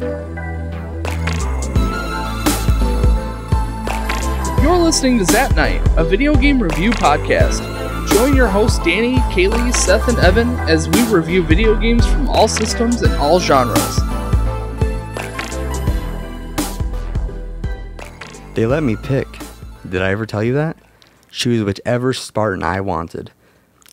You're listening to Zap Night, a video game review podcast. Join your hosts Danny, Kaylee, Seth, and Evan as we review video games from all systems and all genres. They let me pick. Did I ever tell you that? Choose whichever Spartan I wanted.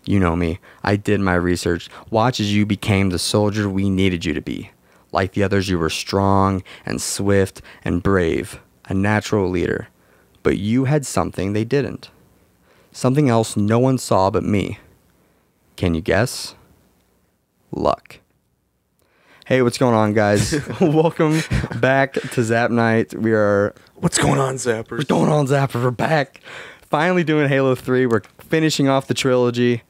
You know me. I did my research. Watch as you became the soldier we needed you to be. Like the others, you were strong and swift and brave, a natural leader. But you had something they didn't. Something else no one saw but me. Can you guess? Luck. Hey, what's going on, guys? Welcome back to Zap Night. We are... What's going on, Zappers? What's going on, Zappers? We're back. Finally doing Halo 3. We're finishing off the trilogy.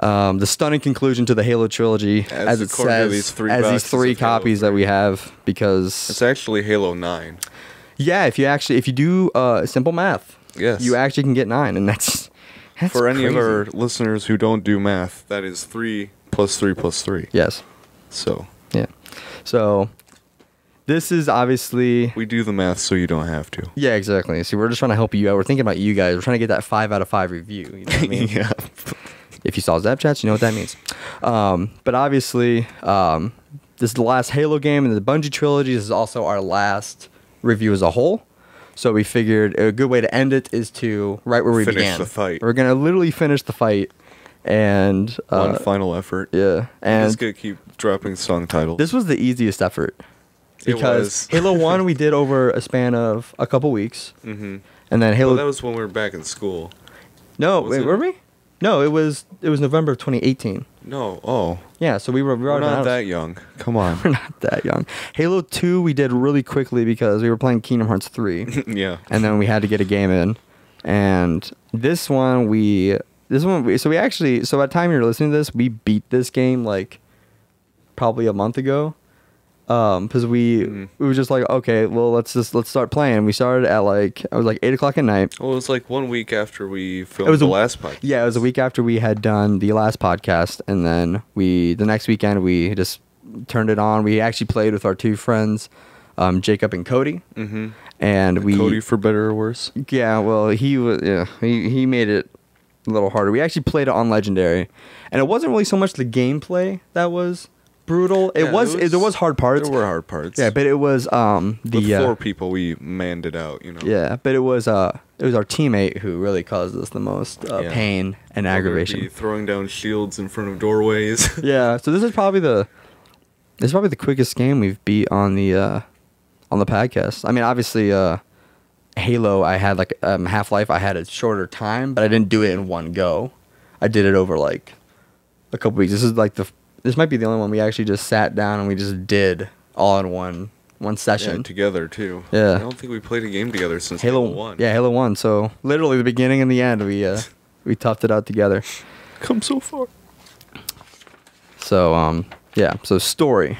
The stunning conclusion to the Halo trilogy, as it says, these three copies that we have, because... It's actually Halo 9. Yeah, if you do simple math... Yes. You actually can get 9, and that's for any crazy. Of our listeners who don't do math, that is 3 + 3 + 3. Yes. So. Yeah. So, this is obviously... We do the math so you don't have to. Yeah, exactly. See, we're just trying to help you out. We're thinking about you guys. We're trying to get that 5 out of 5 review. You know what I mean? Yeah. If you saw Zap Chats, you know what that means. But obviously, this is the last Halo game in the Bungie trilogy. This is also our last review as a whole. So we figured a good way to end it is to right where we began. Finish the fight. We're going to literally finish the fight. And one final effort. Yeah. And just going to keep dropping song titles. This was the easiest effort. Because Halo 1 we did over a span of a couple weeks. Mm-hmm. And then Halo... Well, that was when we were back in school. No, wait, were we? No, it was November of 2018. No, oh. Yeah, so we're not that young. Come on. We're not that young. Halo 2 we did really quickly because we were playing Kingdom Hearts 3. Yeah. And then we had to get a game in. And so by the time you're listening to this, we beat this game like probably a month ago. Because we were just like, okay, well, let's start playing. We started at like 8 o'clock at night. Well, it was like 1 week after we filmed the last podcast. Yeah, it was a week after we had done the last podcast, and then the next weekend we just turned it on. We actually played with our two friends, Jacob and Cody. Mm-hmm. And Cody, for better or worse. Yeah, well, he made it a little harder. We actually played it on Legendary, and it wasn't really so much the gameplay that was brutal. There was hard parts. There were hard parts. Yeah, but it was the four people we manned it out, you know. Yeah, but it was our teammate who really caused us the most pain and aggravation. Be throwing down shields in front of doorways. Yeah, so this is probably the quickest game we've beat on the podcast. I mean, obviously Halo I had like Half-Life I had a shorter time, but I didn't do it in one go. I did it over like a couple weeks. This might be the only one we actually just sat down and we just did all in one session. Yeah, together, too. Yeah. I don't think we played a game together since Halo 1. Yeah, Halo 1. So, literally, the beginning and the end, we toughed it out together. Come so far. So, yeah. So, story.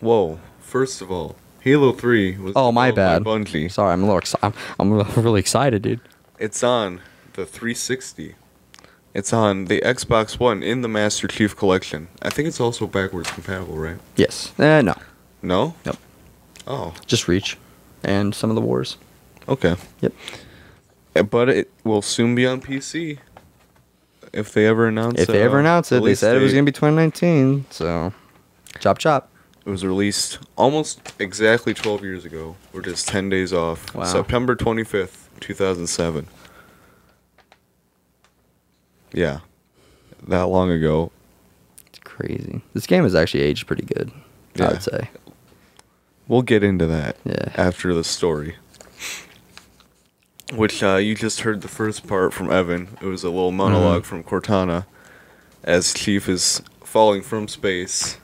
Whoa. First of all, Halo 3 was... Oh, my bad. Bungie. Sorry, I'm really excited, dude. It's on the 360. It's on the Xbox One in the Master Chief collection. I think it's also backwards compatible, right? Yes. No. No? Nope. Oh. Just Reach and some of the wars. Okay. Yep. But it will soon be on PC if they ever announce it. If they ever announce it. They said it was going to be 2019, so chop chop. It was released almost exactly 12 years ago. We're just 10 days off. Wow. September 25th, 2007. Yeah, that long ago. It's crazy. This game has actually aged pretty good, yeah. I would say. We'll get into that after the story. Which you just heard the first part from Evan. It was a little monologue from Cortana as Chief is falling from space.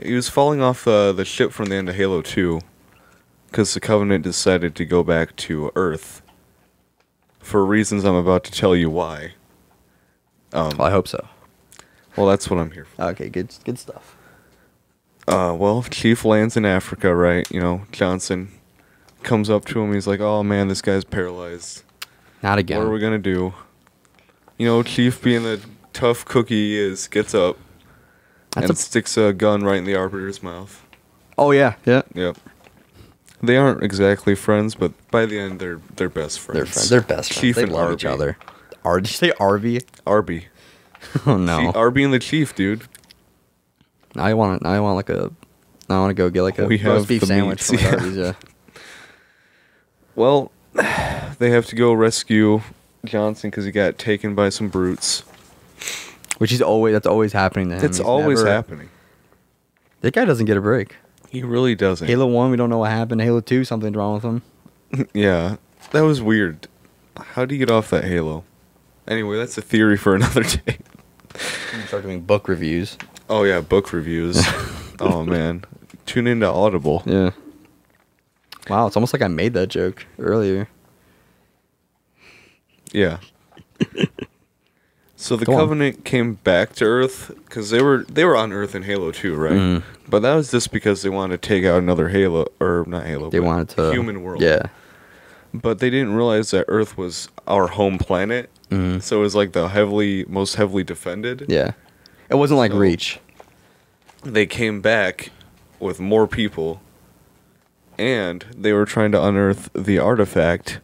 He was falling off the ship from the end of Halo 2 because the Covenant decided to go back to Earth for reasons I'm about to tell you why. Well, I hope so. Well, that's what I'm here for. Okay, good stuff. Well, Chief lands in Africa, right? You know, Johnson comes up to him. He's like, oh, man, this guy's paralyzed. Not again. What are we going to do? You know, Chief, being the tough cookie he is, gets up and sticks a gun right in the Arbiter's mouth. Oh yeah, yeah. Yep. They aren't exactly friends, but by the end they're best friends. They're friends. They're best friends. Chief they and love Arby. Each other. Did you say Arby? Arby. Oh no. Arby and the Chief, dude. I want to go get like a beef sandwich from Arby's, yeah. Well, they have to go rescue Johnson because he got taken by some brutes. Which is always happening to him. It's always happening. That guy doesn't get a break. He really doesn't. Halo 1, we don't know what happened. Halo 2, something's wrong with him. Yeah. That was weird. How do you get off that Halo? Anyway, that's a theory for another day. You start doing book reviews. Oh, yeah, book reviews. Oh, man. Tune into Audible. Yeah. Wow, it's almost like I made that joke earlier. Yeah. So the Covenant came back to Earth because they were on Earth in Halo 2, right? Mm. But that was just because they wanted to take out another Halo, or not Halo, they wanted to human world. Yeah. But they didn't realize that Earth was our home planet, so it was like the most heavily defended. Yeah. It wasn't like Reach. They came back with more people, and they were trying to unearth the artifact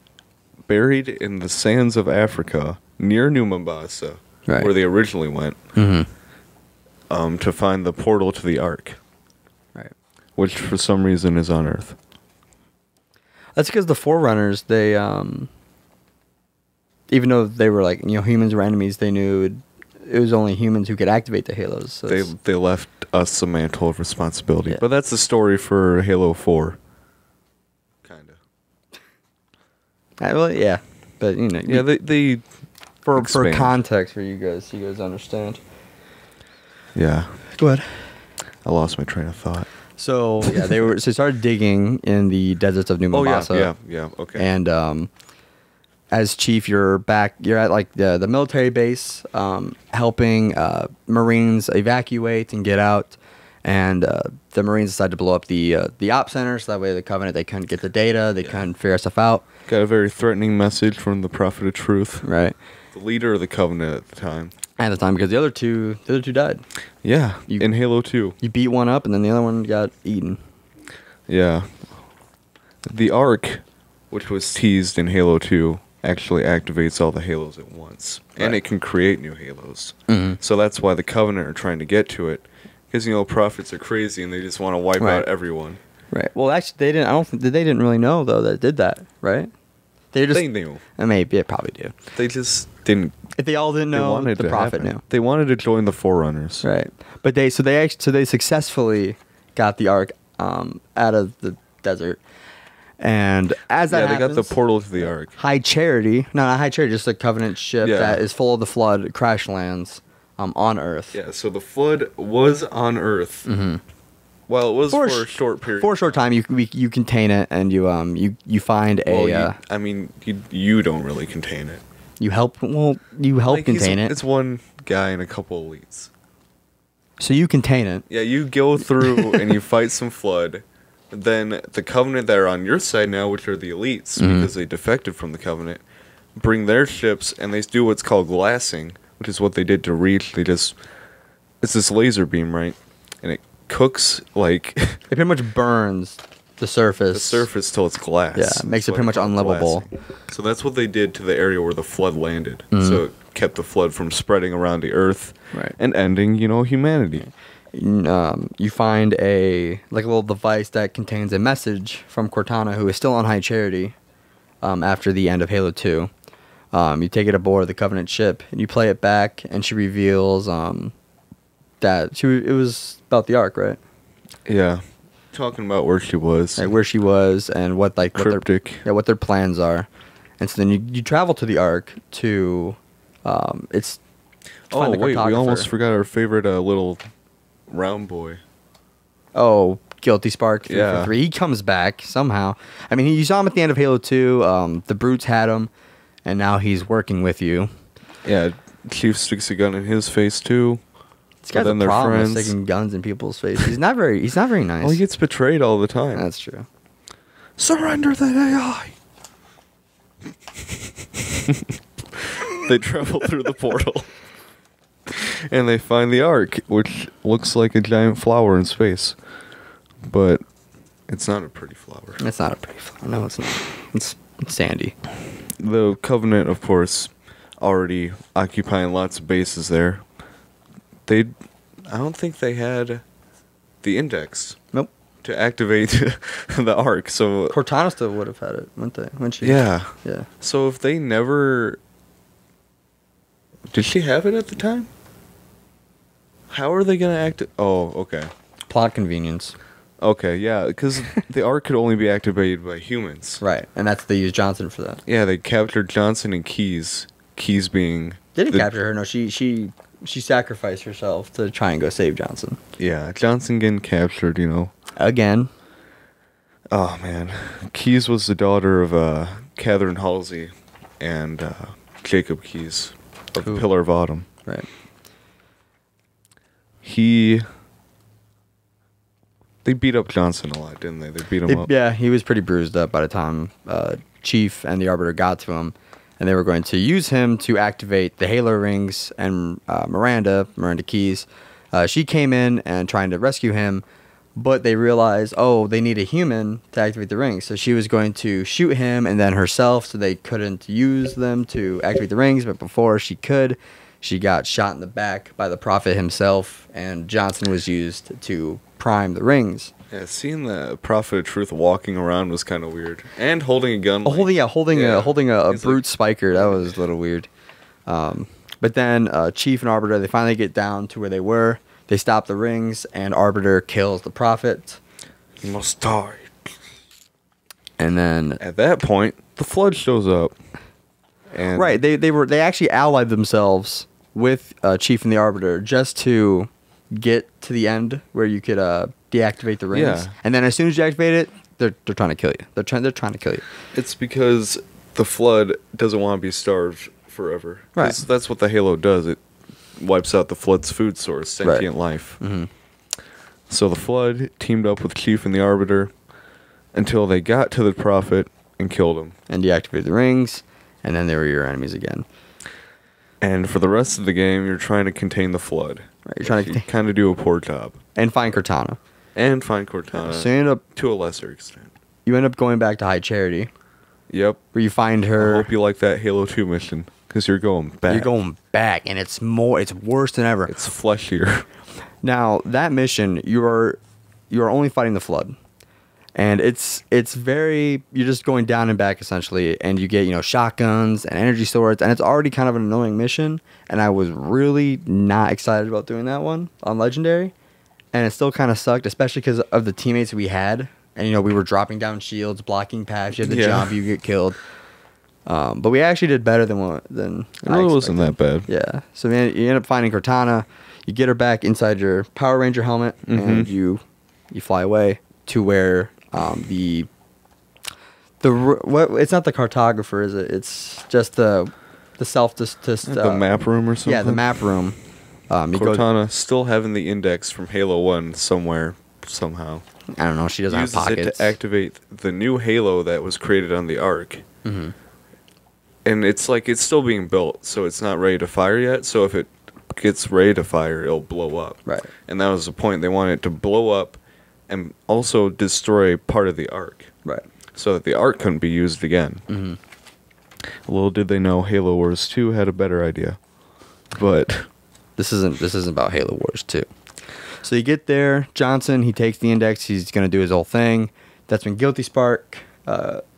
buried in the sands of Africa near New Mombasa. Right. Where they originally went, to find the portal to the Ark, right? Which for some reason is on Earth. That's because the Forerunners, they, even though they were like, you know, humans were enemies, they knew it was only humans who could activate the Halos. So they left us a mantle of responsibility, yeah. But that's the story for Halo 4. Kind of. Well, yeah, but you know, yeah, they for context for you guys understand. Yeah. Go ahead. I lost my train of thought. So yeah, they started digging in the deserts of New Mombasa. Oh yeah, yeah, okay. And as Chief, you're at like the military base, helping Marines evacuate and get out. And the Marines decided to blow up the op center, so that way the Covenant, they couldn't get the data, they couldn't figure stuff out. Got a very threatening message from the Prophet of Truth. Right. The leader of the Covenant at the time. At the time, because the other two died. Yeah, in Halo 2. You beat one up, and then the other one got eaten. Yeah. The Ark, which was teased in Halo 2, actually activates all the Halos at once. Right. And it can create new Halos. Mm-hmm. So that's why the Covenant are trying to get to it. Because, you know, prophets are crazy, and they just want to wipe out everyone. Right. Well, actually, they didn't. I don't think they didn't really know though that it did that. Right. They knew. I mean, they probably do. They just didn't. If they all didn't know, the prophet knew. They wanted to join the Forerunners. Right. But they successfully got the Ark out of the desert, and as that happens, they got the portal to the Ark. High Charity, not High Charity, just a Covenant ship that is full of the Flood, crash lands. On Earth. Yeah, so the Flood was on Earth. Mm-hmm. Well, it was for a short period. For a short time, you contain it, and you find a. I mean, you don't really contain it. You help. Well, you help like contain it. It's one guy and a couple elites. So you contain it. Yeah, you go through and you fight some Flood. Then the Covenant that are on your side now, which are the elites, because they defected from the Covenant, bring their ships and they do what's called glassing. Which is what they did to Reach. They just... It's this laser beam, right? And it cooks, like... It pretty much burns the surface. The surface till it's glass. Yeah, it makes it pretty much unlivable. So that's what they did to the area where the Flood landed. Mm. So it kept the Flood from spreading around the Earth. Right. And ending, you know, humanity. You find a little device that contains a message from Cortana, who is still on High Charity after the end of Halo 2. You take it aboard the Covenant ship, and you play it back, and she reveals that it was about the Ark, right? Yeah, talking about where she was, and what like cryptic, what their plans are, and so then you travel to the Ark to, it's. To find the cartographer. We almost forgot our favorite little round boy. Oh, Guilty Spark 343. He comes back somehow. I mean, you saw him at the end of Halo 2. The brutes had him. And now he's working with you. Yeah, Chief sticks a gun in his face too. This guy's a problem with sticking guns in people's faces. He's not very nice. Well, he gets betrayed all the time. That's true. Surrender the AI. They travel through the portal, and they find the Ark, which looks like a giant flower in space. but it's not a pretty flower. It's not a pretty flower. No, it's not. It's sandy. The Covenant, of course, already occupying lots of bases there. I don't think they had the index. Nope. To activate the Ark, so Cortana still would have had it, wouldn't they? When she yeah. So if they never, did she have it at the time? How are they gonna act? Oh, okay. Plot convenience. Okay, yeah, because the Ark could only be activated by humans. Right, and that's they used Johnson for that. Yeah, they captured Johnson and Keys. Keys being didn't capture her. No, she sacrificed herself to try and go save Johnson. Yeah, Johnson getting captured, you know. Again. Oh man, Keys was the daughter of Catherine Halsey and Jacob Keys of Ooh. Pillar of Autumn. Right. They beat up Johnson a lot, didn't they? They beat him up. Yeah, he was pretty bruised up by the time Chief and the Arbiter got to him, and they were going to use him to activate the Halo rings and Miranda Keys. She came in and trying to rescue him, but they realized, oh, they need a human to activate the rings. So she was going to shoot him and then herself, so they couldn't use them to activate the rings. But before she could, she got shot in the back by the Prophet himself, and Johnson was used to prime the rings. Yeah, seeing the Prophet of Truth walking around was kind of weird, and holding a gun. Holding a brute like, spiker. That was a little weird. But then Chief and Arbiter, they finally get down to where they were. They stop the rings, and Arbiter kills the Prophet. You must die. And then at that point, the Flood shows up. And right, they actually allied themselves with Chief and the Arbiter just to get to the end where you could deactivate the rings, yeah. And then as soon as you activate it, they're trying to kill you. They're trying to kill you. It's because the Flood doesn't want to be starved forever. Right, that's what the Halo does. It wipes out the Flood's food source, sentient life. Mm-hmm. So the Flood teamed up with Chief and the Arbiter until they got to the Prophet and killed him and deactivated the rings, and then they were your enemies again. And for the rest of the game, you're trying to contain the Flood. Right, you're trying to kind of do a poor job. And find Cortana. And find Cortana. So you end up to a lesser extent. You end up going back to High Charity. Yep. Where you find her. I hope you like that Halo 2 mission, because you're going back. You're going back, and it's worse than ever. It's fleshier. Now that mission, you are only fighting the Flood, and you're just going down and back essentially, and you get shotguns and energy swords, and it's already kind of an annoying mission, and I was really not excited about doing that one on Legendary, and it still kind of sucked, especially because of the teammates we had, and we were dropping down shields, blocking paths, you had to jump, you get killed, but we actually did better than it really wasn't that bad. Yeah, so man, you end up finding Cortana, you get her back inside your Power Ranger helmet, and you fly away to where. It's not the cartographer, is it? It's just the map room or something. Yeah, the map room. Cortana still having the index from Halo 1 somewhere somehow. I don't know. She doesn't have pockets. Uses it to activate the new Halo that was created on the Ark. Mm-hmm. And it's still being built, so it's not ready to fire yet. So if it gets ready to fire, it'll blow up. Right. And that was the point. They wanted it to blow up. And also destroy part of the Ark. Right. So that the Ark couldn't be used again. Mm-hmm. Little did they know Halo Wars 2 had a better idea. But this isn't about Halo Wars 2. So you get there, Johnson, he takes the index, he's gonna do his whole thing. That's when Guilty Spark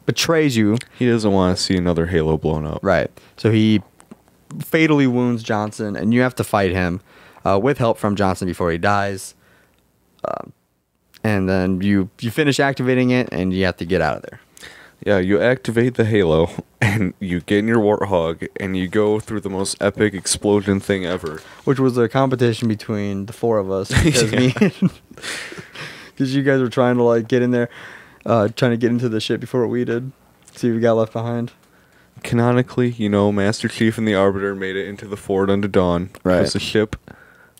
betrays you. He doesn't want to see another Halo blown up. Right. So he fatally wounds Johnson, and you have to fight him with help from Johnson before he dies. And then you finish activating it, and you have to get out of there. Yeah, you activate the Halo, and you get in your Warthog, and you go through the most epic explosion thing ever. Which was a competition between the four of us. Because you guys were trying to get in there, trying to get into the ship before we did. See if we got left behind. Canonically, Master Chief and the Arbiter made it into the Ford Unto Dawn. Right. It was a ship.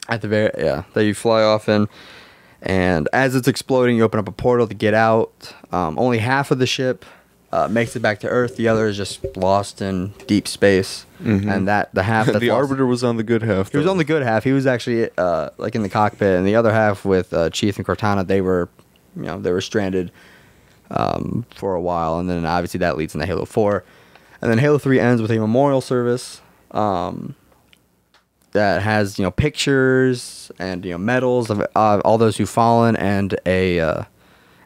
At the very, yeah, that you fly off in. And as it's exploding, you open up a portal to get out. Only half of the ship makes it back to Earth. The other is just lost in deep space. Mm-hmm. And the half that's the Arbiter was on the good half. He was on the good half. He was actually in the cockpit, and the other half with Chief and Cortana. They were you know, they were stranded for a while, and then obviously that leads into Halo 4. And then Halo 3 ends with a memorial service that has, you know, pictures and, you know, medals of all those who've fallen, and a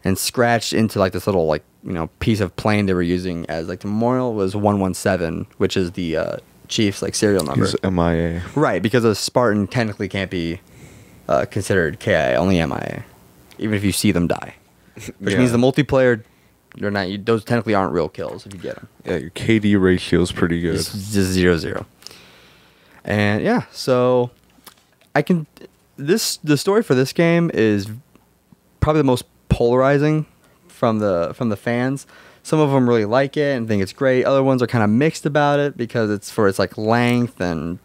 and scratched into like this little, like, you know, piece of plane they were using as like the memorial was 117, which is the Chief's like serial number. He's MIA. Right, because a Spartan technically can't be considered KIA, only MIA, even if you see them die. Which means the multiplayer, they're not, those technically aren't real kills if you get them. Yeah, your KD ratio is pretty good. It's just 0-0. And yeah, so I can, the story for this game is probably the most polarizing from the fans. Some of them really like it and think it's great. Other ones are kind of mixed about it because it's for its like length and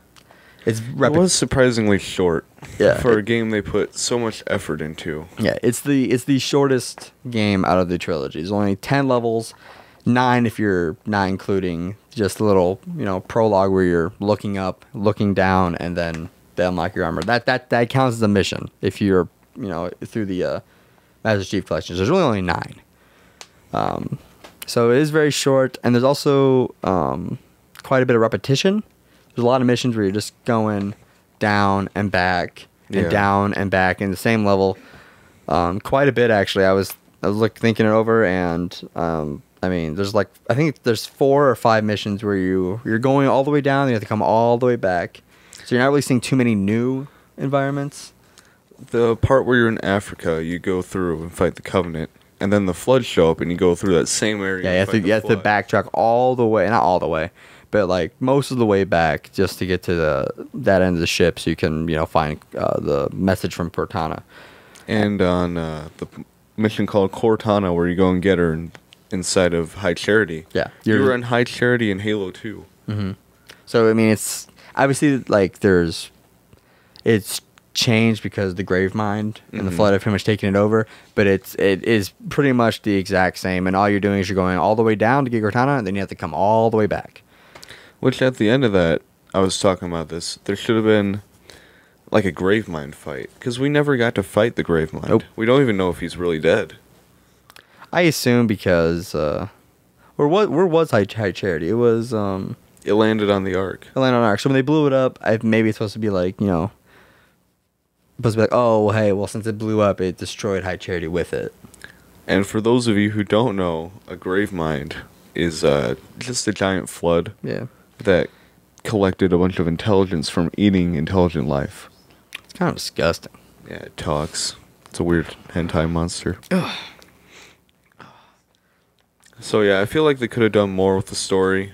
it's repetitive. It was surprisingly short. Yeah, for a game they put so much effort into. Yeah, it's the shortest game out of the trilogy. There's only 10 levels, 9 if you're not including just a little, you know, prologue where you're looking up, looking down, and then they unlock your armor. That counts as a mission if you're, you know, through the Master Chief collections. There's really only 9. So it is very short, and there's also quite a bit of repetition. There's a lot of missions where you're just going down and back and down and back in the same level. Quite a bit, actually. I was like thinking it over, and I mean, there's like, I think there's 4 or 5 missions where you're going all the way down, and you have to come all the way back. So you're not really seeing too many new environments. The part where you're in Africa, you go through and fight the Covenant, and then the Flood show up, and you go through that same area. Yeah, you have to backtrack all the way, not all the way, but like most of the way back, just to get to that end of the ship, so you can, you know, find the message from Cortana. And on the mission called Cortana, where you go and get her inside of High Charity. Yeah, you were in High Charity in Halo 2. Mm-hmm. So I mean, it's obviously like it's changed because the Gravemind and the Flood have pretty much taken it over, but it is pretty much the exact same, and all you're doing is you're going all the way down to get Cortana, and then you have to come all the way back. Which at the end of that, I was talking about this, there should have been like a Gravemind fight, because we never got to fight the Gravemind. Nope. We don't even know if he's really dead. I assume because where was High Charity? It was it landed on the Ark. It landed on the Ark. So when they blew it up, maybe it's supposed to be like, you know, supposed to be like, oh, well, hey, well, since it blew up, it destroyed High Charity with it. And for those of you who don't know, a Gravemind is just a giant flood that collected a bunch of intelligence from eating intelligent life. It's kind of disgusting. Yeah, it talks. It's a weird hentai monster. Ugh. So yeah, I feel like they could have done more with the story.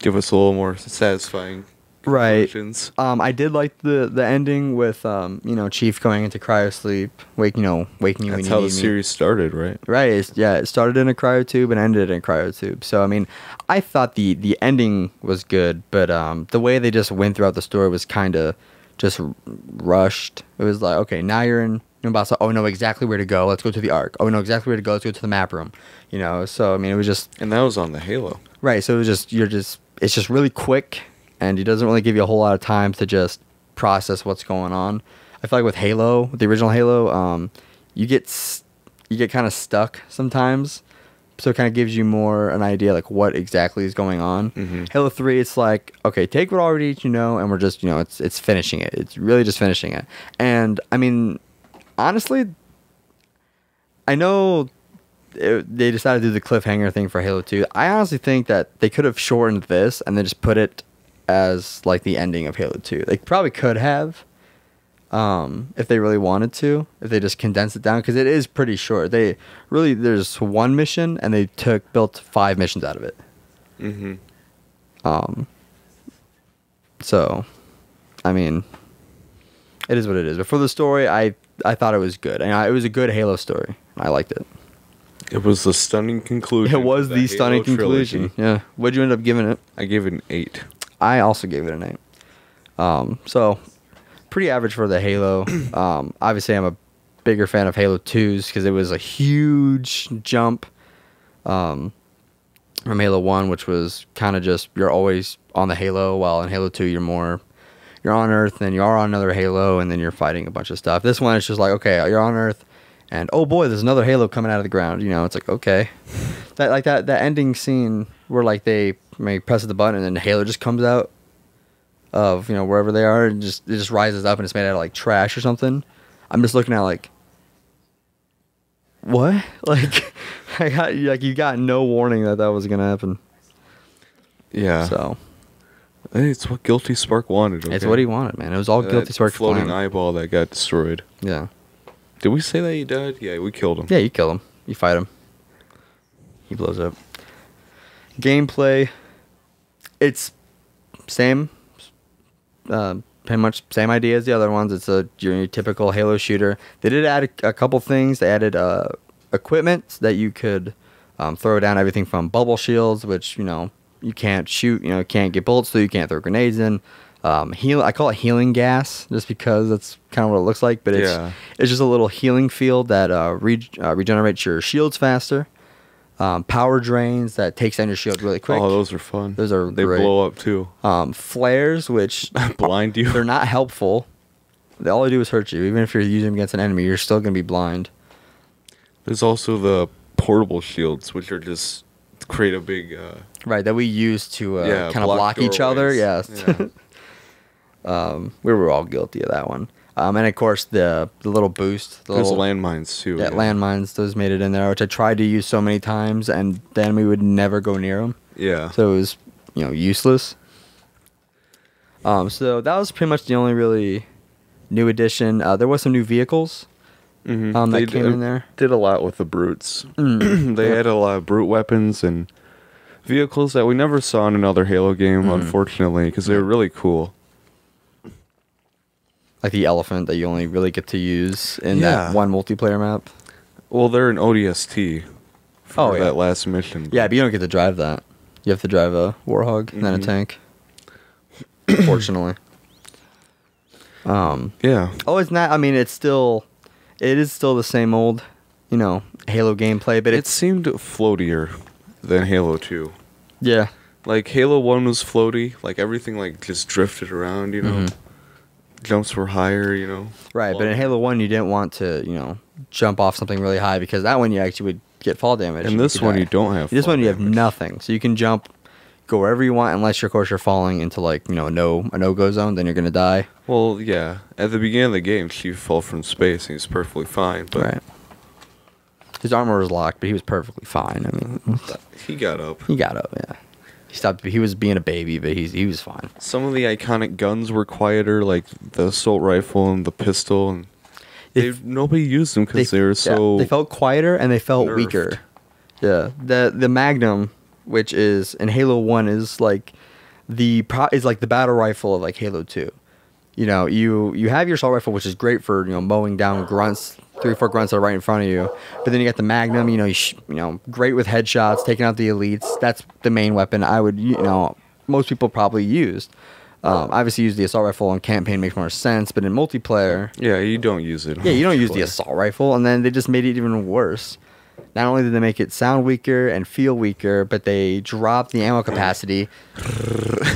Give us a little more satisfying. Right. I did like the ending with you know, Chief going into cryo sleep, waking you. That's how the series started, right? Right. It started in a cryo tube and ended in a cryo tube. So I mean, I thought the ending was good, but the way they just went throughout the story was kind of just rushed. It was like, okay, now you're in New Mombasa. Oh, know exactly where to go. Let's go to the Ark. Oh, know exactly where to go. Let's go to the map room. You know. So I mean, it was just. And that was on the Halo. Right. So it was just it's just really quick. And it doesn't really give you a whole lot of time to just process what's going on. I feel like with Halo, the original Halo, you get kind of stuck sometimes. So it kind of gives you more an idea like what exactly is going on. Mm-hmm. Halo 3, it's like, okay, take what already you know, and we're just, you know, it's finishing it. It's really just finishing it. And I mean, honestly, I know they decided to do the cliffhanger thing for Halo 2. I honestly think that they could have shortened this and then just put it as like the ending of Halo 2. They probably could have, if they really wanted to, if they just condensed it down, because it is pretty short. They really, there's one mission and they built 5 missions out of it. Mm-hmm. So, I mean, it is what it is. But for the story, I thought it was good. It was a good Halo story. I liked it. It was the stunning conclusion. It was the stunning conclusion. Yeah. What'd you end up giving it? I gave it an 8. I also gave it an 8. So, pretty average for the Halo. Obviously, I'm a bigger fan of Halo 2's because it was a huge jump from Halo 1, which was kind of just, you're always on the Halo, while in Halo 2, you're on Earth, and then you are on another Halo, and then you're fighting a bunch of stuff. This one, it's just like, okay, you're on Earth, and oh boy, there's another Halo coming out of the ground. You know, it's like, okay, that like that ending scene where like they may press the button and then the Halo just comes out of, you know, wherever they are, and just it just rises up and it's made out of like trash or something. I'm just looking at like, what? Like, I got like you got no warning that that was gonna happen. Yeah. So. It's what Guilty Spark wanted. Okay? It's what he wanted, man. It was all Guilty Spark's floating plan. Eyeball that got destroyed. Yeah. Did we say that he died? Yeah, we killed him. Yeah, you kill him. You fight him. He blows up. Gameplay. It's same. Pretty much same idea as the other ones. It's a your typical Halo shooter. They did add a couple things. They added equipment that you could throw down, everything from bubble shields, which, you know, you can't shoot, you know, can't get bullets through, you can't throw grenades in. I call it healing gas just because that's kind of what it looks like, but it's just a little healing field that regenerates your shields faster. Power drains that takes down your shield really quick. Oh, those are fun. Those are great. They blow up too. Flares, which blind you. They're not helpful. All they do is hurt you. Even if you're using them against an enemy, you're still going to be blind. There's also the portable shields, which are just create a big... right, that we use to kind of block each other. Yes. Yeah. We were all guilty of that one. And of course the little boost. There's landmines too. Yeah, landmines. Those made it in there, which I tried to use so many times, and the enemy would never go near them. Yeah. So it was, you know, useless. So that was pretty much the only really new addition. There was some new vehicles. Mm-hmm. That came in there. Did a lot with the brutes. They had a lot of brute weapons and vehicles that we never saw in another Halo game, unfortunately, because they were really cool. Like the elephant that you only really get to use in that one multiplayer map. Well, they're an ODST for that last mission. Yeah, but you don't get to drive that. You have to drive a warhog and then a tank. Unfortunately. Yeah. Oh, it's not. I mean, it is still the same old, you know, Halo gameplay, but it seemed floatier than Halo 2. Yeah. Like Halo 1 was floaty. Like everything, like just drifted around. You know. Jumps were higher, you know. Right, but in Halo 1, you didn't want to, you know, jump off something really high because that one you actually would get fall damage. And this one you don't have. This one you have nothing, so you can jump, go wherever you want, unless, of course, you're falling into like, you know, a no-go zone. Then you're gonna die. Well, yeah. At the beginning of the game, Chief fell from space and he's perfectly fine. But right. His armor was locked, but he was perfectly fine. I mean, he got up. He got up. Yeah. He stopped. He was being a baby, but he was fine. Some of the iconic guns were quieter, like the assault rifle and the pistol, and nobody used them because they were so. They felt quieter and they felt nerfed. Weaker. Yeah, the Magnum, which is in Halo 1, is like the battle rifle of like Halo 2. You know, you have your assault rifle, which is great for, you know, mowing down grunts. 3 or 4 grunts that are right in front of you, but then you got the Magnum. You know, great with headshots, taking out the elites. That's the main weapon I would, you know, most people probably used. Obviously, use the assault rifle on campaign makes more sense, but in multiplayer, yeah, you don't use it. Yeah, you don't use the assault rifle, and then they just made it even worse. Not only did they make it sound weaker and feel weaker, but they dropped the ammo capacity.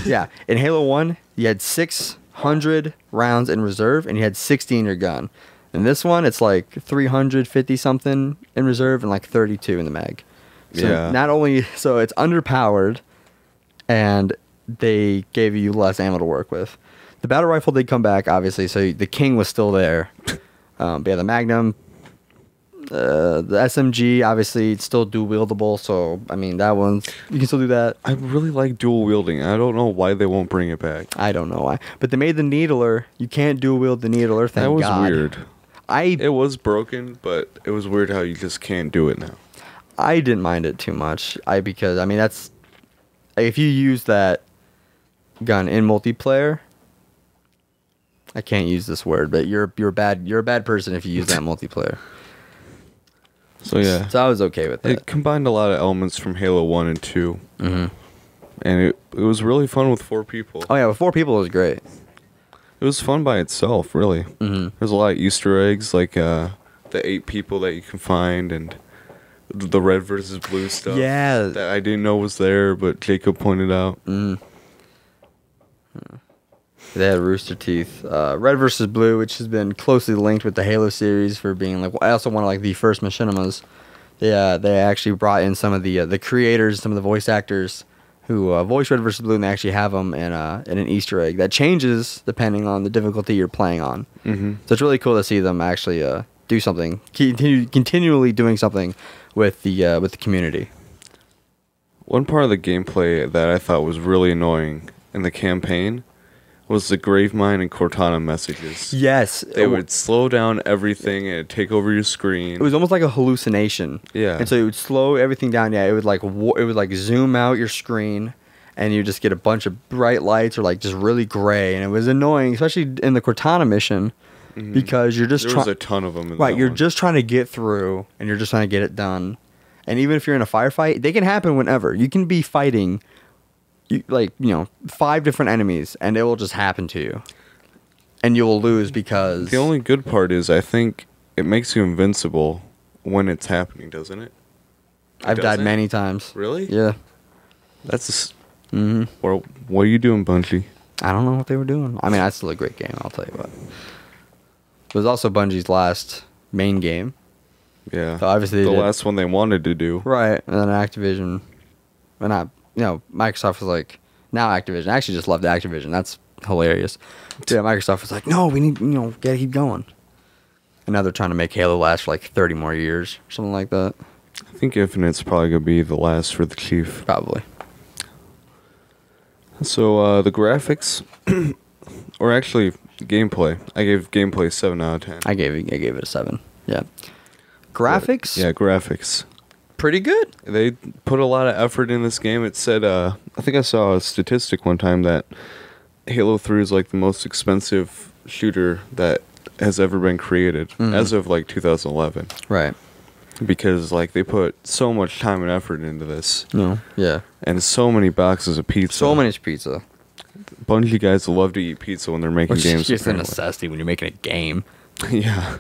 Yeah, in Halo 1, you had 600 rounds in reserve, and you had 60 in your gun. In this one, it's like 350 something in reserve and like 32 in the mag. So so it's underpowered, and they gave you less ammo to work with. The battle rifle did come back, obviously, so the King was still there. But yeah, the Magnum, the SMG, obviously, it's still dual wieldable. So I mean, that one you can still do that. I really like dual wielding. I don't know why they won't bring it back. I don't know why, but they made the Needler. You can't dual wield the Needler. Thank God. That was weird. It was broken, but it was weird how you just can't do it now. I didn't mind it too much. Because I mean, that's if you use that gun in multiplayer. I can't use this word, but you're a bad person if you use that multiplayer. So yeah. So I was okay with that. It combined a lot of elements from Halo 1 and 2. And it was really fun with 4 people. Oh yeah, with 4 people it was great. It was fun by itself, really. There's a lot of Easter eggs, like the 8 people that you can find, and the red versus blue stuff. Yeah, that I didn't know was there, but Jacob pointed out. They had Rooster Teeth. Red versus Blue, which has been closely linked with the Halo series for being like. I also want to like the first Machinimas. They actually brought in some of the creators, some of the voice actors who voice Red versus Blue, and they actually have them in an Easter egg that changes depending on the difficulty you're playing on. Mm-hmm. So it's really cool to see them actually do something, continually doing something with the community. One part of the gameplay that I thought was really annoying in the campaign was the Gravemind and Cortana messages. Yes. They would slow down everything and take over your screen. It was almost like a hallucination. Yeah. And so it would slow everything down. Yeah, it would like zoom out your screen, and you just get a bunch of bright lights or like just really gray, and it was annoying, especially in the Cortana mission. Mm-hmm. Because you're just trying... There was a ton of them in right, you're just trying to get through, and you're just trying to get it done. And even if you're in a firefight, they can happen whenever. You can be fighting, you know, 5 different enemies, and it will just happen to you. And you'll lose because... The only good part is, I think, it makes you invincible when it's happening, doesn't it? I've died many times. Really? Yeah. That's... Mm-hmm. Well, what are you doing, Bungie? I don't know what they were doing. I mean, that's still a great game, I'll tell you what. It was also Bungie's last main game. Yeah, so obviously the last one they wanted to do, right? And then Activision, but not, you know, Microsoft was like, now Activision. I actually just loved Activision. That's hilarious. Yeah, Microsoft was like, no, we need, you know, gotta keep going. And now they're trying to make Halo last for like 30 more years, or something like that. I think Infinite's probably gonna be the last for the Chief. Probably. So the graphics, or actually gameplay. I gave gameplay 7 out of 10. I gave it a 7. Yeah. Graphics? Yeah, graphics. Pretty good. They put a lot of effort in this game. It said, I think I saw a statistic one time that Halo 3 is like the most expensive shooter that has ever been created, as of like 2011. Right. Because like they put so much time and effort into this. No. Yeah. And so many boxes of pizza. So many pizza. Bungie guys love to eat pizza when they're making games. It's just a necessity when you're making a game. Yeah.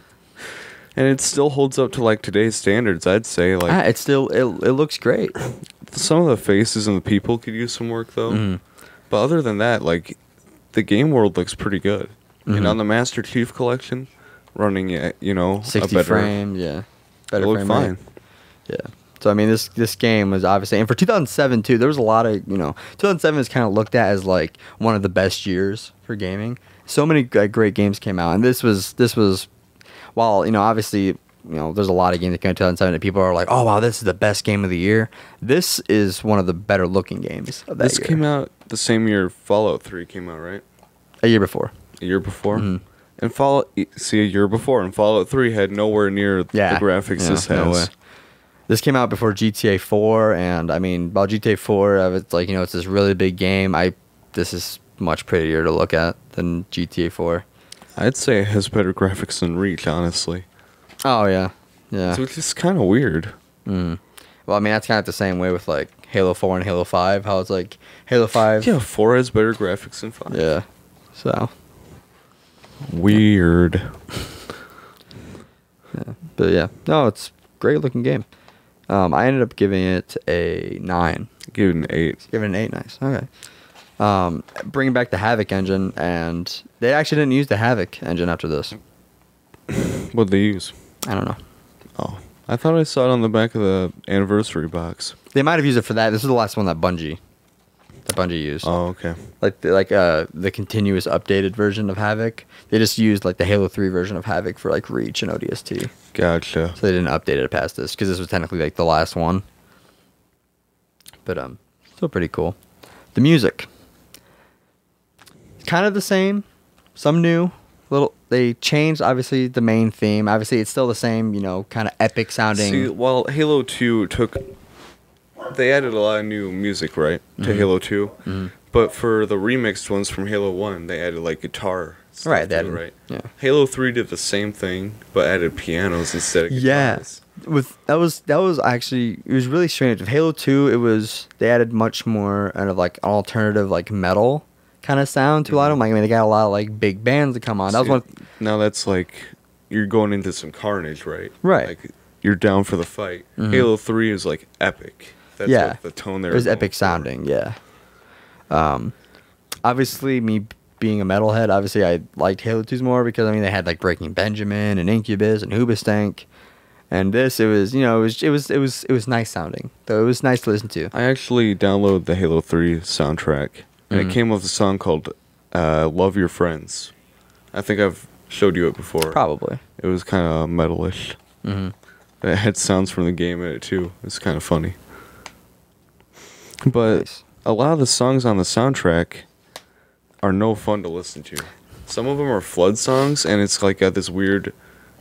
And it still holds up to like today's standards, I'd say. Like it's still it looks great. Some of the faces and the people could use some work though. Mm. But other than that, like the game world looks pretty good. Mm-hmm. And on the Master Chief collection, running at, you know, 60 frames, yeah. Better it looked fine. Rate. Yeah. So I mean this game was obviously, and for 2007 too, there was a lot of, you know, 2007 is kind of looked at as like one of the best years for gaming. So many great games came out, and this was while, you know, obviously, you know, there's a lot of games that came out in 2007 that people are like, oh, wow, this is the best game of the year. This is one of the better-looking games of that year. This came out the same year Fallout 3 came out, right? A year before. A year before? Mm-hmm. And Fallout... See, a year before, and Fallout 3 had nowhere near the graphics this has. No way. This came out before GTA 4, and, I mean, while GTA 4, it's like, you know, it's this really big game. This is much prettier to look at than GTA 4. I'd say it has better graphics than Reach, honestly. Oh, yeah. Yeah. So it's just kind of weird. Mm. Well, I mean, that's kind of the same way with, like, Halo 4 and Halo 5, how it's like, Halo 5... Yeah, 4 has better graphics than 5. Yeah. So. Weird. Yeah. But, yeah. No, it's a great-looking game. I ended up giving it a 9. Give it an 8. Give it an 8, nice. Okay. Bringing back the Havok engine, and they actually didn't use the Havok engine after this. What'd they use? I don't know. Oh, I thought I saw it on the back of the anniversary box. They might have used it for that. This is the last one that Bungie used. Oh, okay. Like the continuous updated version of Havok. They just used like the Halo 3 version of Havok for like Reach and ODST. Gotcha. So they didn't update it past this because this was technically like the last one. But still pretty cool. The music. Kind of the same, some new. They changed obviously the main theme. Obviously, it's still the same, you know, kind of epic sounding. See, while Halo 2 they added a lot of new music, right, to Halo 2. Mm-hmm. But for the remixed ones from Halo 1, they added like guitar. Right, that right. Yeah. Halo 3 did the same thing, but added pianos instead of guitars. Yeah, that was actually, it was really strange. With Halo 2, they added much more out of like alternative like metal kind of sound to a lot of them. Like, I mean, they got a lot of like big bands to come on. That was one. Now that's like you're going into some carnage, right? Right. Like you're down for the fight. Mm-hmm. Halo 3 is like epic. That's like the tone there. It was epic sounding. Yeah. Obviously, me being a metalhead, obviously I liked Halo 2's more because, I mean, they had like Breaking Benjamin and Incubus and Hoobastank. And this, it was, you know, it was nice sounding, though. It was nice to listen to. I actually downloaded the Halo 3 soundtrack, and it came with a song called "Love Your Friends." I think I've showed you it before. Probably. It was kind of metalish. It had sounds from the game in it too. It's kind of funny. But nice. A lot of the songs on the soundtrack are no fun to listen to. Some of them are Flood songs, and it's like this weird,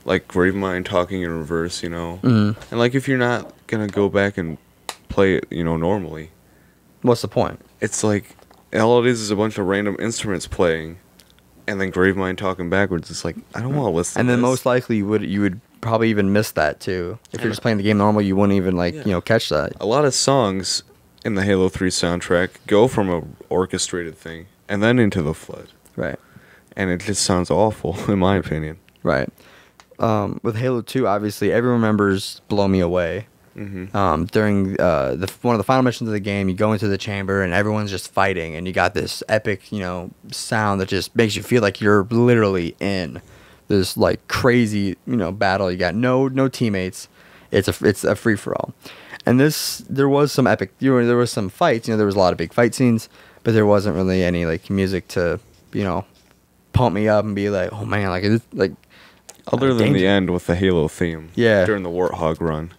like, Gravemind talking in reverse, you know? And, like, if you're not going to go back and play it, you know, normally, what's the point? It's like, all it is a bunch of random instruments playing, and then Gravemind talking backwards. It's like, I don't want to listen to this. And then most likely you would probably even miss that, too. If you're just playing the game normal, you wouldn't even, like, you know, catch that. A lot of songs in the Halo 3 soundtrack go from an orchestrated thing and then into the Flood. Right. And it just sounds awful, in my opinion. Right. With Halo 2, obviously, everyone remembers "Blow Me Away." During one of the final missions of the game, you go into the chamber and everyone's just fighting, and you got this epic, you know, sound that just makes you feel like you're literally in this like crazy, you know, battle. You got no teammates. It's a free for all. And there was some fights. You know, there was a lot of big fight scenes, but there wasn't really any like music to, you know, pump me up and be like, oh man, like. Other than the end with the Halo theme, during the Warthog run,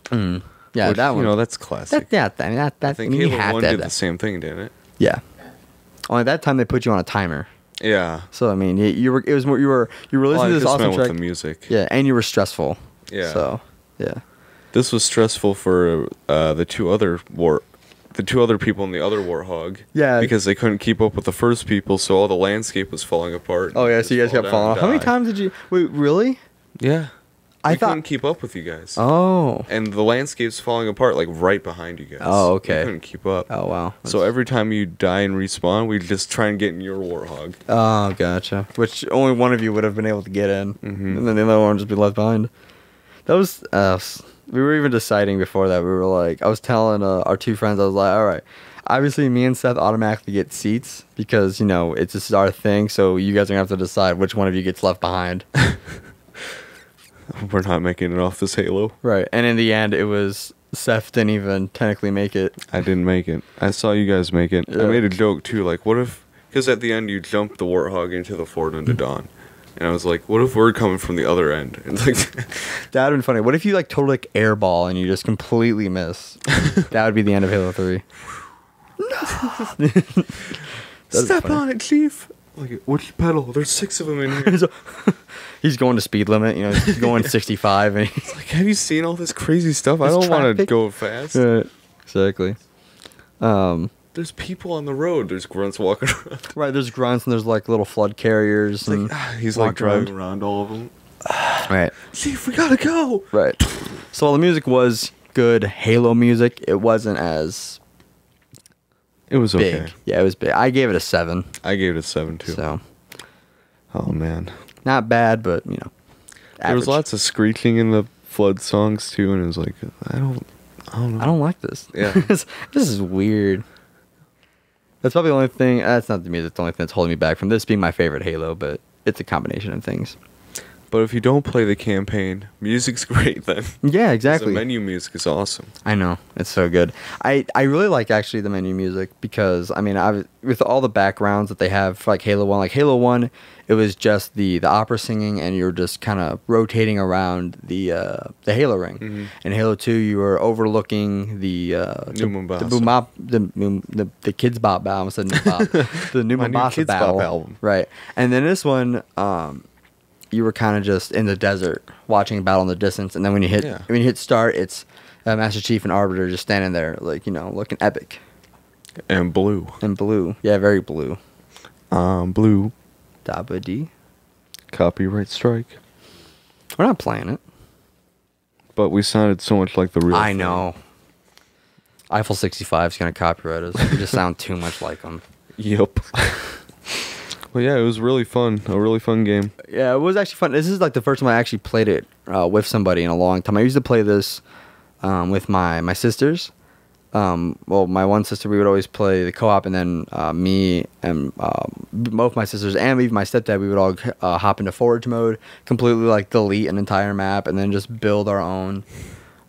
yeah, which, that one, you know, that's classic. I think Halo 1 did the same thing, didn't it? Yeah, only that time they put you on a timer. Yeah. So I mean, you were listening to this awesome track with the music. Yeah, and you were stressful. Yeah. So yeah, this was stressful for the two other people in the other Warthog. Yeah. Because they couldn't keep up with the first people, so all the landscape was falling apart. Oh yeah, so you guys kept falling off. How many times did you? Wait, really? Yeah. I couldn't keep up with you guys. Oh. And the landscape's falling apart, like, right behind you guys. Oh, okay. We couldn't keep up. Oh, wow. So every time you die and respawn, we'd just try and get in your Warthog. Oh, gotcha. Which only one of you would have been able to get in. And then the other one would just be left behind. That was... we were even deciding before that. We were like... I was telling our two friends, I was like, all right, obviously me and Seth automatically get seats because, you know, it's just our thing, so you guys are going to have to decide which one of you gets left behind. We're not making it off this Halo. Right. And in the end, it was... Seth didn't even technically make it. I didn't make it. I saw you guys make it. Yeah. I made a joke, too. Like, what if... Because at the end, you jumped the Warthog into the Fort into Dawn. And I was like, what if we're coming from the other end? And it's like... That would have been funny. What if you, like, totally like, airball and you just completely miss? That would be the end of Halo 3. No! Step on it, Chief! Like, what's your pedal? There's 6 of them in here. He's going to speed limit, you know, he's going 65. And he's like, have you seen all this crazy stuff? I don't want to go fast. Right. Exactly. There's people on the road. There's grunts walking around. Right, there's grunts and there's like little Flood carriers. Like, and he's like driving around all of them. Right. Chief, we gotta go. Right. So while the music was good Halo music, it wasn't as... It was okay. Big. Yeah, it was big. I gave it a 7. I gave it a 7 too. So, oh man, not bad, but you know, average. There was lots of screeching in the Flood songs too, and it was like, I don't know. I don't like this. Yeah, this is weird. That's probably the only thing. That's not the music. It's the only thing that's holding me back from this being my favorite Halo, but it's a combination of things. But if you don't play the campaign, music's great then. Yeah, exactly. The menu music is awesome. I know. It's so good. I really like, actually, the menu music because, I mean, with all the backgrounds that they have for, like, Halo 1. Like, Halo 1, it was just the opera singing, and you were just kind of rotating around the Halo ring. In Halo 2, you were overlooking the Kids Bop battle. I almost said New Bop. The New Mombasa battle. Right. And then this one... you were kind of just in the desert watching a battle in the distance, and then when you hit start, it's Master Chief and Arbiter just standing there, like, you know, looking epic. And blue. And blue. Yeah, very blue. Blue. Dabba-dee. Copyright strike. We're not playing it. But we sounded so much like the real thing. I know. Eiffel 65 is going to copyright us. We just sound too much like them. Yep. Well, yeah, it was really fun. A really fun game. Yeah, it was actually fun. This is like the first time I actually played it with somebody in a long time. I used to play this with my sisters, well, my one sister, we would always play the co-op, and then me and both my sisters and even my stepdad, we would all hop into forge mode, completely like delete an entire map and then just build our own.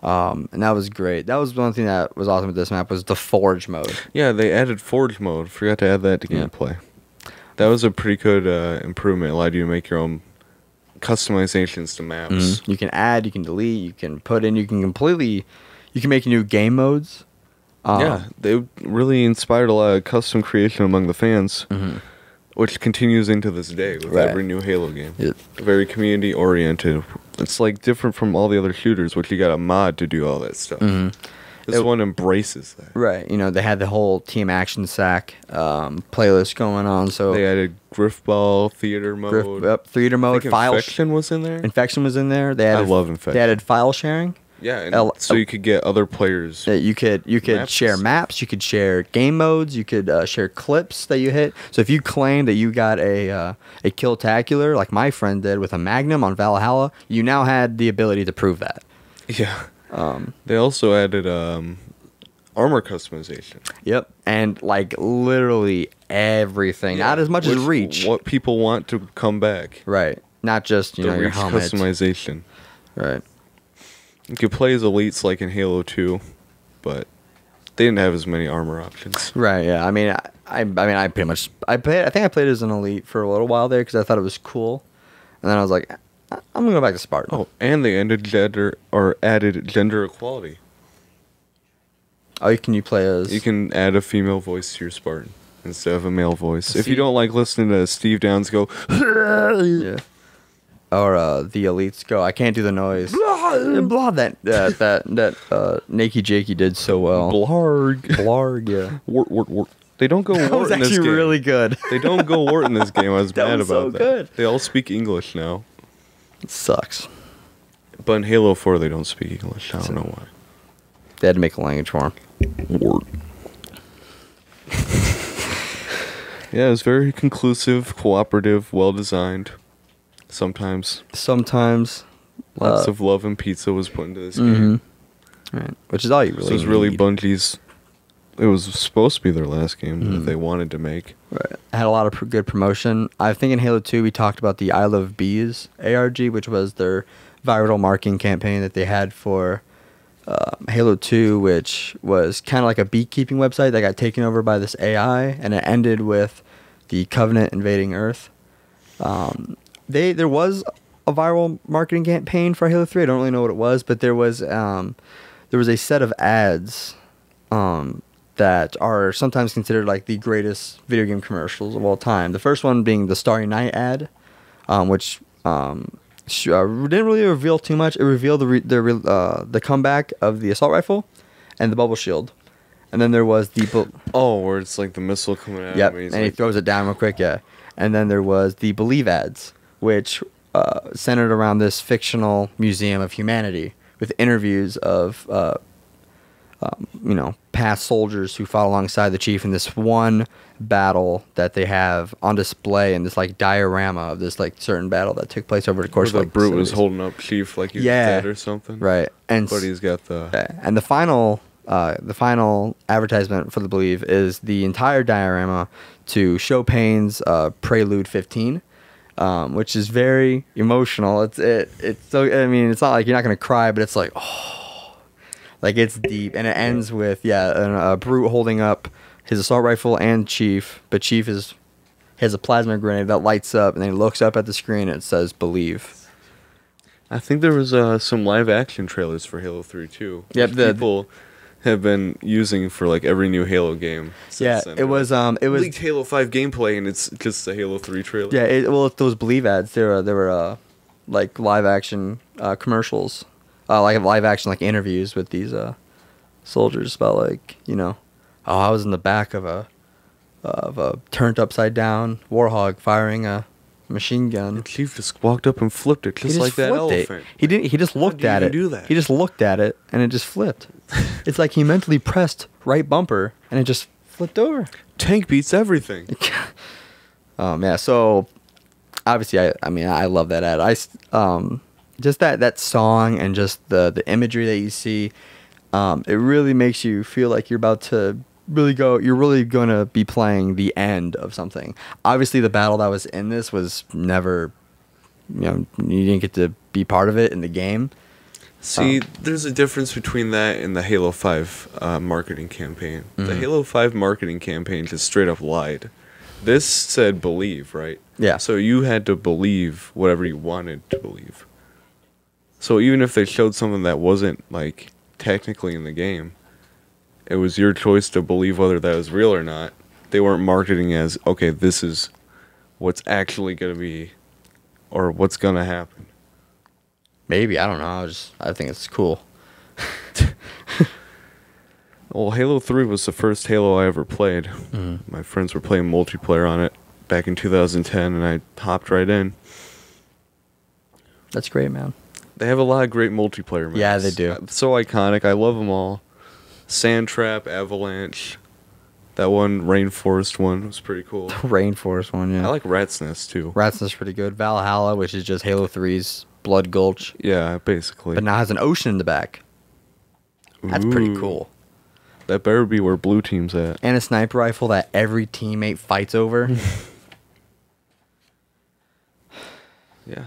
And that was great. That was one thing that was awesome with this map was the forge mode. Yeah, they added forge mode. Forgot to add that to gameplay. Yeah. That was a pretty good improvement. It allowed you to make your own customizations to maps. Mm-hmm. You can add, you can delete, you can put in, you can completely, you can make new game modes. Yeah, they really inspired a lot of custom creation among the fans, which continues into this day with every new Halo game. Very community-oriented. It's like different from all the other shooters, which you got a mod to do all that stuff. This one embraces that. Right, you know, they had the whole Team Action Sack playlist going on. So they added Griffball, Theater Mode. Theater Mode, File. Infection was in there? Infection was in there. They added, I love Infection. They added file sharing. Yeah, and so you could get other players. You could maps. Share maps. You could share game modes. You could share clips that you hit. So if you claim that you got a kill-tacular, like my friend did with a Magnum on Valhalla, you now had the ability to prove that. Yeah. They also added armor customization. Yep, and like literally everything. Yeah. Not as much as Reach. What people want to come back. Right. Not just you know your helmet. Customization. Right. You could play as elites like in Halo 2, but they didn't have as many armor options. Right. Yeah. I mean, I pretty much I think I played as an elite for a little while there because I thought it was cool, and then I was like, I'm gonna go back to Spartan. Oh, and they ended gender or added gender equality. Oh, can you play as? You can add a female voice to your Spartan instead of a male voice. If you don't like listening to Steve Downs go, yeah. Or the elites go, I can't do the noise. Blarg. Blah, that Nakey Jakey did so well. Blarg. Blarg, yeah. Wart, wart, wart. They don't go wart in this game. That was actually really good. They don't go wart in this game. I was mad about that. Good. They all speak English now. It sucks. But in Halo 4, they don't speak English. I don't know why. They had to make a language for them. Wart. Yeah, it was very conclusive, cooperative, well-designed. Sometimes. Lots of love and pizza was put into this game. Right. Which is all you really need. It was really Bungie's. It was supposed to be their last game that they wanted to make. Right. I had a lot of good promotion. I think in Halo 2 we talked about the I Love Bees ARG, which was their viral marketing campaign that they had for Halo 2, which was kind of like a beekeeping website that got taken over by this AI, and it ended with the Covenant invading Earth. There was a viral marketing campaign for Halo 3. I don't really know what it was, but there was a set of ads that are sometimes considered like the greatest video game commercials of all time. The first one being the Starry Night ad, which didn't really reveal too much. It revealed the comeback of the assault rifle and the bubble shield. And then there was the... Oh, where it's like the missile coming out. Yep, and he throws it down real quick, yeah. And then there was the Believe ads, which centered around this fictional museum of humanity with interviews of, you know, past soldiers who fought alongside the Chief in this one battle that they have on display in this, like, diorama of this, like, certain battle that took place over the course of, like, Brute was holding up Chief like he was dead or something. Right. And but he's got the... And the final advertisement for the Believe is the entire diorama to Chopin's Prelude 15. Which is very emotional. It's so, I mean, it's not like you're not gonna cry, but it's like, oh, like it's deep, and it ends with Brute holding up his assault rifle and Chief, but Chief has a plasma grenade that lights up, and then he looks up at the screen and it says Believe. I think there was some live action trailers for Halo 3 too. Yep, people have been using for like every new Halo game. Yeah, it was leaked Halo 5 gameplay, and it's just the Halo 3 trailer. Yeah, those Believe ads. There were like live action commercials, like live action like interviews with these soldiers about like I was in the back of a turned upside down warhog firing a machine gun. The Chief just walked up and flipped it just like that elephant. He didn't. He just looked at it. Do that? He just looked at it and it just flipped. It's like he mentally pressed right bumper and it just flipped over. Tank beats everything. Yeah. So obviously, I mean, I love that ad. Just that song and just the imagery that you see. It really makes you feel like you're about to really go, you're really going to be playing the end of something. Obviously, the battle that was in this was never, you know, you didn't get to be part of it in the game. See, there's a difference between that and the Halo 5 marketing campaign. Mm-hmm. The Halo 5 marketing campaign just straight up lied. This said believe, right? Yeah. So you had to believe whatever you wanted to believe. So even if they showed something that wasn't, like, technically in the game, it was your choice to believe whether that was real or not. They weren't marketing as, okay, this is what's actually going to be or what's going to happen. Maybe, I don't know. I think it's cool. Well, Halo 3 was the first Halo I ever played. Mm-hmm. My friends were playing multiplayer on it back in 2010, and I hopped right in. That's great, man. They have a lot of great multiplayer maps. Yeah, they do. So iconic. I love them all. Sand Trap, Avalanche. That one, Rainforest one, was pretty cool. Rainforest one, yeah. I like Rat's Nest, too. Rat's Nest is pretty good. Valhalla, which is just Halo 3's Blood Gulch. Yeah, basically. But now has an ocean in the back. That's Ooh. Pretty cool. That better be where blue team's at. And a sniper rifle that every teammate fights over. Yeah.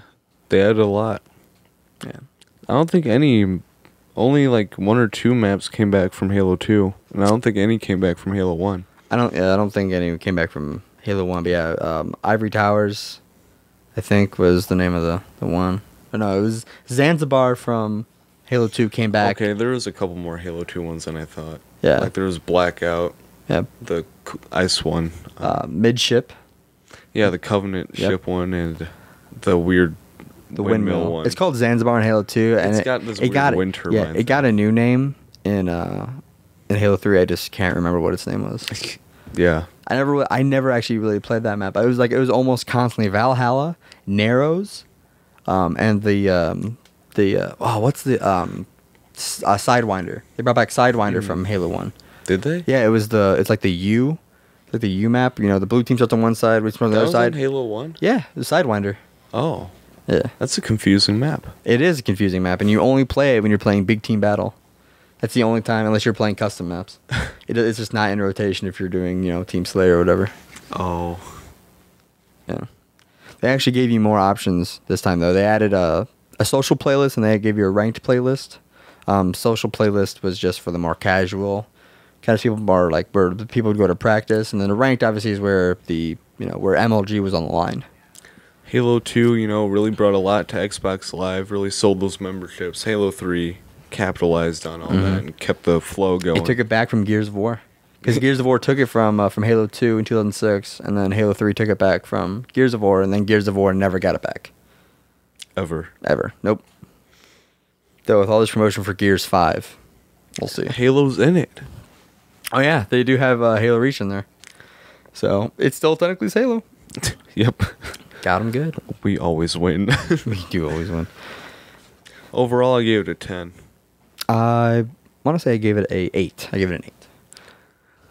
They added a lot. Yeah. I don't think any... Only like one or two maps came back from Halo 2. And I don't think any came back from Halo 1. I don't think any came back from Halo 1. But yeah, Ivory Towers, I think, was the name of the one. But no, it was Zanzibar from Halo 2 came back. Okay, there was a couple more Halo 2 ones than I thought. Yeah. Like there was Blackout. Yeah. The Ice one. Midship. Yeah, the Covenant ship one and the weird... The windmill one. It's called Zanzibar in Halo 2, and it got wind turbine. Yeah, it got a new name in Halo 3. I just can't remember what its name was. Yeah, I never actually really played that map. I was like, it was almost constantly Valhalla, Narrows, and Sidewinder. They brought back Sidewinder from Halo 1. Did they? Yeah, it was the U map. You know, the blue team's up on one side, which on the other side. In Halo 1. Yeah, the Sidewinder. Oh. Yeah. That's a confusing map. It is a confusing map, and you only play it when you're playing big team battle. That's the only time, unless you're playing custom maps. It's just not in rotation if you're doing, you know, Team Slayer or whatever. Oh. Yeah. They actually gave you more options this time, though. They added a social playlist, and they gave you a ranked playlist. Social playlist was just for the more casual kind of people, are like where people would go to practice, and then the ranked obviously is where the where MLG was on the line. Halo 2, you know, really brought a lot to Xbox Live, really sold those memberships. Halo 3 capitalized on all that and kept the flow going. It took it back from Gears of War. Because Gears of War took it from Halo 2 in 2006, and then Halo 3 took it back from Gears of War, and then Gears of War never got it back. Ever. Ever. Nope. Though with all this promotion for Gears 5, we'll see. Halo's in it. Oh, yeah. They do have Halo Reach in there. So, it still technically is Halo. Yep. Got him good. We always win. We do always win. Overall, I gave it a 10. I want to say I gave it a 8. I gave it an 8.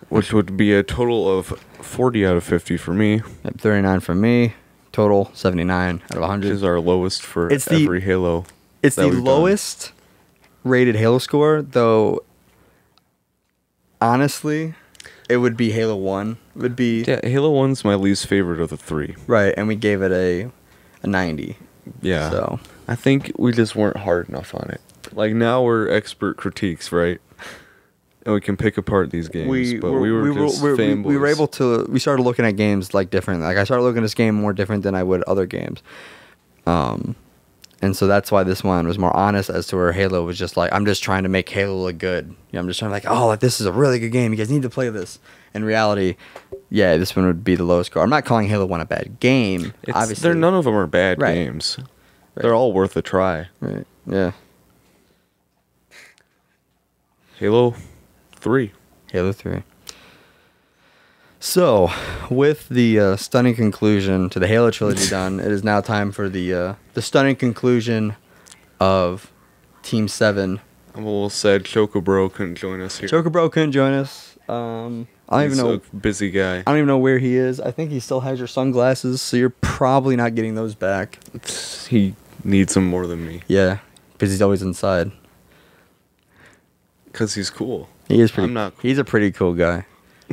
Which would be a total of 40 out of 50 for me. Yep, 39 for me. Total 79 out of 100. Which is our lowest for every Halo. It's the lowest rated Halo score, though, honestly... It would be Halo 1. It would be... Yeah, Halo 1's my least favorite of the three. Right, and we gave it a 90. Yeah. So I think we just weren't hard enough on it. Like, now we're expert critiques, right? And we can pick apart these games, but we were able to... We started looking at games, like, different. Like, I started looking at this game more different than I would other games. And so that's why this one was more honest as to where Halo was just like, I'm just trying to make Halo look good. You know, I'm just trying to like, oh, like, this is a really good game. You guys need to play this. In reality, yeah, this one would be the lowest score. I'm not calling Halo 1 a bad game. Obviously, none of them are bad games. Right. They're all worth a try. Right. Yeah. Halo 3. Halo 3. So, with the stunning conclusion to the Halo trilogy done, it is now time for the stunning conclusion of Team 7. I'm a little sad Chocobro couldn't join us here. Chocobro couldn't join us. He's a busy guy. I don't even know where he is. I think he still has your sunglasses, so you're probably not getting those back. He needs them more than me. Yeah, because he's always inside. because he's cool. He is pretty. I'm not cool. He's a pretty cool guy.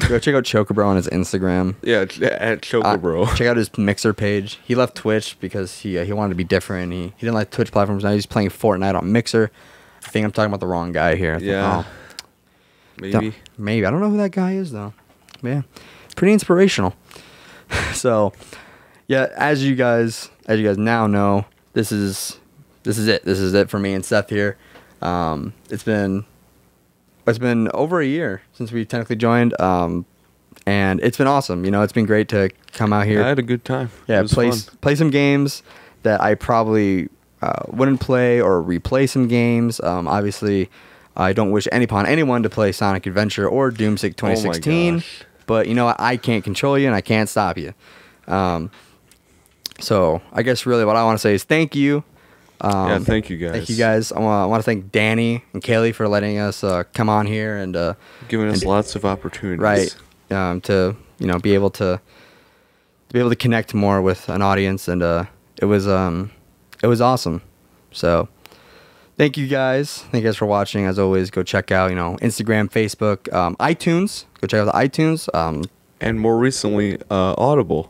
Go check out Chocobro on his Instagram. Yeah, at Chocobro. Check out his Mixer page. He left Twitch because he wanted to be different. He didn't like Twitch platforms. Now he's playing Fortnite on Mixer. I think I'm talking about the wrong guy here. I think, yeah. Oh. Maybe. Maybe. I don't know who that guy is, though. But yeah. Pretty inspirational. So, yeah, as you guys now know, this is it. This is it for me and Seth here. It's been over a year since we technically joined, and it's been awesome. You know, it's been great to come out here. I had a good time. Yeah, play some games that I probably wouldn't play, or replay some games. Obviously, I don't wish upon anyone to play Sonic Adventure or Doomsick 2016. Oh my gosh. But you know, I can't control you and I can't stop you. So I guess really what I want to say is thank you. Yeah, thank you guys. Thank you guys. I want to thank Danny and Kaylee for letting us come on here and giving us lots of opportunities, right? To be able to connect more with an audience, and it was awesome. So thank you guys. Thank you guys for watching. As always, go check out Instagram, Facebook, iTunes. Go check out the iTunes. And more recently, Audible.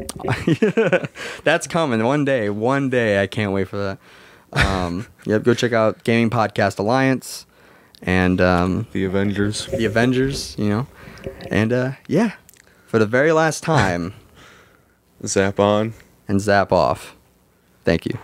That's coming one day. One day, I can't wait for that. Yep, go check out Gaming Podcast Alliance and the Avengers, and yeah, for the very last time, zap on and zap off. Thank you.